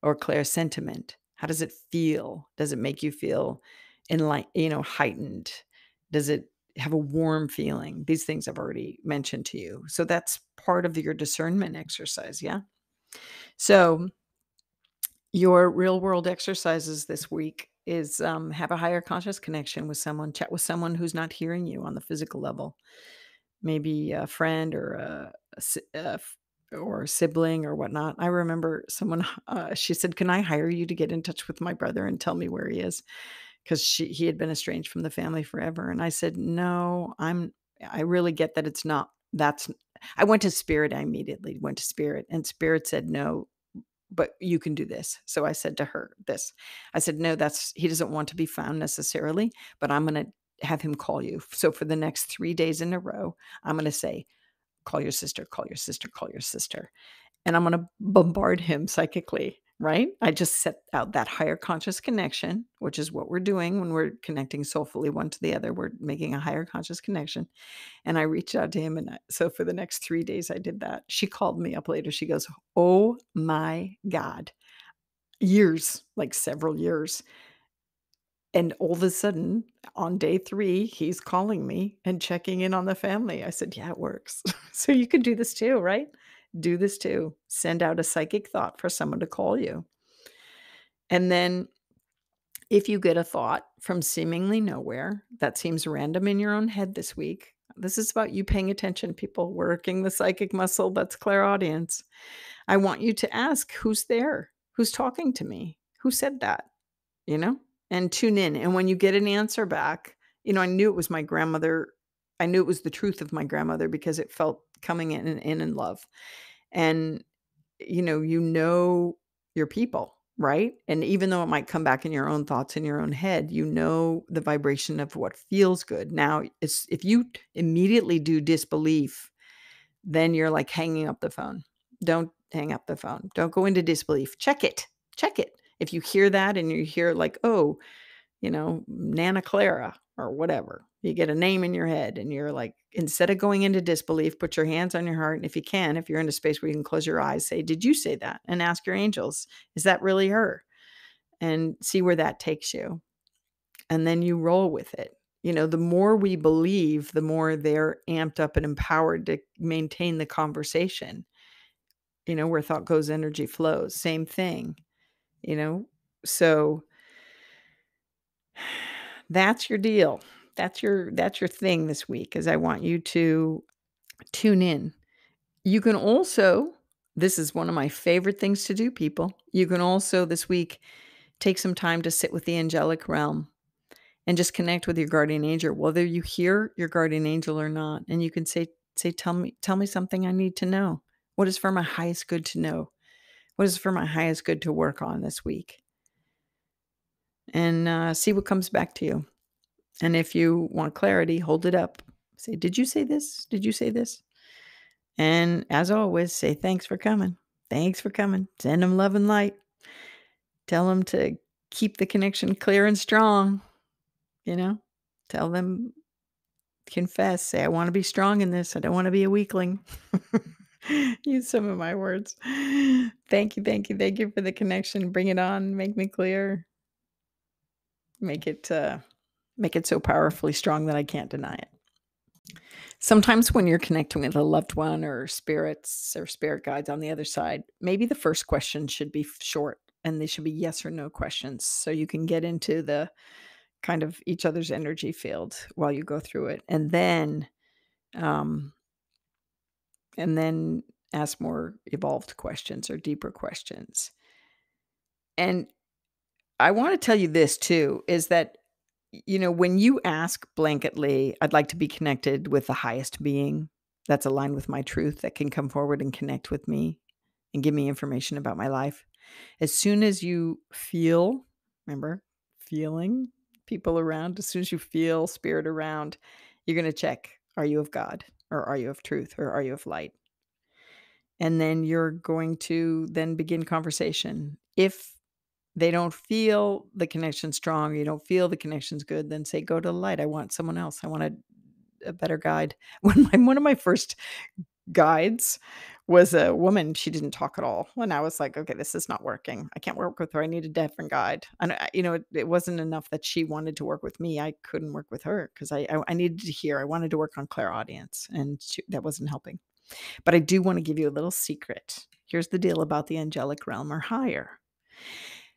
or ClairSentiment. How does it feel? Does it make you feel heightened? Does it have a warm feeling? These things I've already mentioned to you. So that's part of your discernment exercise, yeah? So your real world exercises this week is have a higher conscious connection with someone. Chat with someone who's not hearing you on the physical level. Maybe a friend or a sibling or whatnot. I remember someone, she said, can I hire you to get in touch with my brother and tell me where he is? Because he had been estranged from the family forever. And I said, no, I really get that it's not. I went to spirit. I immediately went to spirit, and spirit said, no, but you can do this. So I said to her this, I said, no, he doesn't want to be found necessarily, but I'm going to have him call you. So for the next 3 days in a row, I'm going to say, call your sister, call your sister, call your sister. And I'm going to bombard him psychically, right? I just set out that higher conscious connection, which is what we're doing when we're connecting soulfully one to the other. We're making a higher conscious connection. And I reached out to him. And so for the next 3 days, I did that. She called me up later. She goes, oh my God, years, like several years. And all of a sudden, on day 3, he's calling me and checking in on the family. I said, yeah, it works. So you could do this too, right? Do this too. Send out a psychic thought for someone to call you. And then if you get a thought from seemingly nowhere that seems random in your own head this week, this is about you paying attention, people, working the psychic muscle. That's clairaudience. I want you to ask, who's there? Who's talking to me? Who said that? You know? And tune in. And when you get an answer back, you know, I knew it was my grandmother. I knew it was the truth of my grandmother because it felt coming in love. And, you know your people, right? And even though it might come back in your own thoughts, in your own head, you know the vibration of what feels good. Now, it's, if you immediately do disbelief, then you're like hanging up the phone. Don't hang up the phone. Don't go into disbelief. Check it. Check it. If you hear that and you hear like, oh, you know, Nana Clara or whatever, you get a name in your head and you're like, instead of going into disbelief, put your hands on your heart. And if you can, if you're in a space where you can close your eyes, say, did you say that? And ask your angels, is that really her? And see where that takes you. And then you roll with it. You know, the more we believe, the more they're amped up and empowered to maintain the conversation. You know, where thought goes, energy flows. Same thing. You know, so that's your deal. That's your thing this week, is I want you to tune in. You can also, this is one of my favorite things to do, people. You can also this week take some time to sit with the angelic realm and just connect with your guardian angel, whether you hear your guardian angel or not. And you can say, tell me something I need to know. What is for my highest good to know? What is for my highest good to work on this week? And see what comes back to you. And if you want clarity, hold it up. Say, did you say this? Did you say this? And as always, say, thanks for coming. Thanks for coming. Send them love and light. Tell them to keep the connection clear and strong. You know, tell them, confess. Say, I want to be strong in this. I don't want to be a weakling. Use some of my words. Thank you, thank you, thank you for the connection. Bring it on. Make me clear. Make it so powerfully strong that I can't deny it. Sometimes when you're connecting with a loved one or spirits or spirit guides on the other side, maybe the first question should be short and they should be yes or no questions. So you can get into the kind of each other's energy field while you go through it. And then ask more evolved questions or deeper questions. And I want to tell you this too, is that, you know, when you ask blanketly, I'd like to be connected with the highest being that's aligned with my truth, that can come forward and connect with me and give me information about my life. As soon as you feel, remember, feeling people around, as soon as you feel spirit around, you're going to check, are you of God? Or are you of truth? Or are you of light? And then you're going to then begin conversation. If they don't feel the connection strong, you don't feel the connection's good, then say, go to the light. I want someone else. I want a better guide. One of my first guides was a woman. She didn't talk at all. And I was like, okay, this is not working. I can't work with her. I need a different guide. And, you know, it wasn't enough that she wanted to work with me. I couldn't work with her because I needed to hear. I wanted to work on clairaudience, and that wasn't helping. But I do want to give you a little secret. Here's the deal about the angelic realm or higher.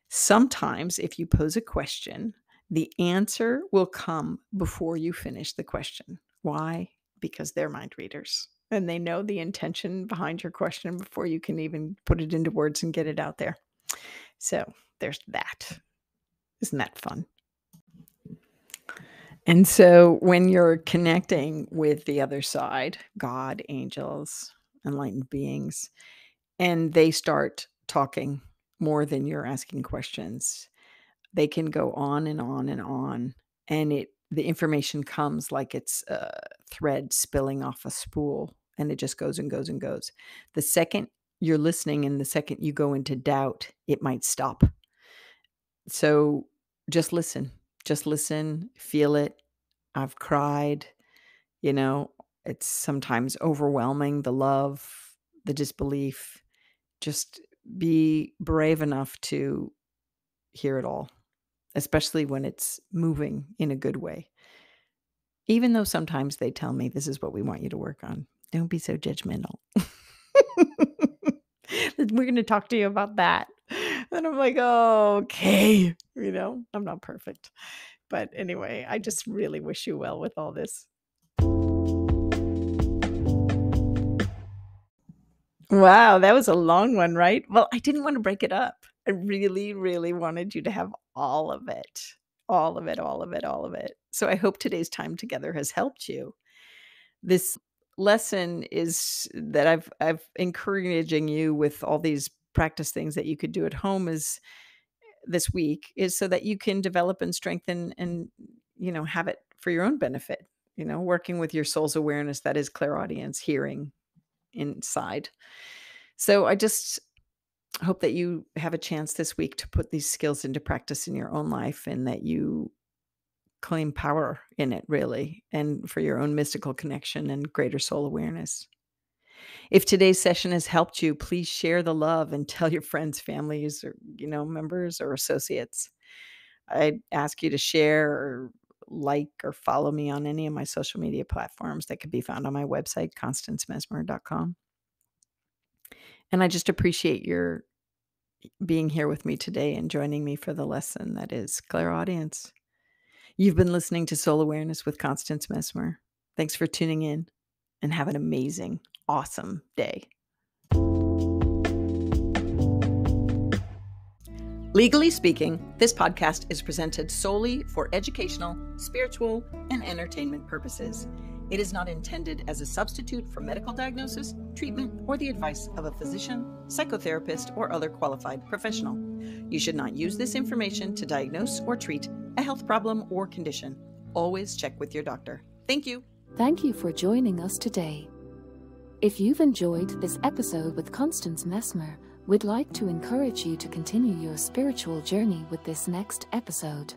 Sometimes if you pose a question, the answer will come before you finish the question. Why? Because they're mind readers. And they know the intention behind your question before you can even put it into words and get it out there. So there's that. Isn't that fun? And so when you're connecting with the other side, God, angels, enlightened beings, and they start talking more than you're asking questions, they can go on and on and on. And the information comes like it's a thread spilling off a spool, and it just goes and goes and goes. The second you're listening and the second you go into doubt, it might stop. So just listen, feel it. I've cried, you know, it's sometimes overwhelming, the love, the disbelief. Just be brave enough to hear it all. especially when it's moving in a good way. Even though sometimes they tell me this is what we want you to work on. Don't be so judgmental. We're going to talk to you about that. And I'm like, oh, okay. You know, I'm not perfect. But anyway, I just really wish you well with all this. Wow, that was a long one, right? Well, I didn't want to break it up. I really, really wanted you to have all of it. All of it, all of it, all of it. So I hope today's time together has helped you. This lesson is that I've encouraging you with all these practice things that you could do at home is this week is so that you can develop and strengthen and, you know, have it for your own benefit, you know, working with your soul's awareness. That is clairaudience, hearing inside. So I just hope that you have a chance this week to put these skills into practice in your own life and that you claim power in it really, and for your own mystical connection and greater soul awareness. If today's session has helped you, please share the love and tell your friends, families, or, you know, members or associates. I'd ask you to share or like or follow me on any of my social media platforms that could be found on my website, constancemessmer.com. And I just appreciate your being here with me today and joining me for the lesson that is Clairaudience. You've been listening to Soul Awareness with Constance Messmer. Thanks for tuning in and have an amazing, awesome day. Legally speaking, this podcast is presented solely for educational, spiritual, and entertainment purposes. It is not intended as a substitute for medical diagnosis, treatment, or the advice of a physician, psychotherapist, or other qualified professional. You should not use this information to diagnose or treat a health problem or condition. Always check with your doctor. Thank you. Thank you for joining us today. If you've enjoyed this episode with Constance Messmer, we'd like to encourage you to continue your spiritual journey with this next episode.